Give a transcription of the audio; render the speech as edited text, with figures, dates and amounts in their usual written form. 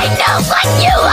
I know, like you.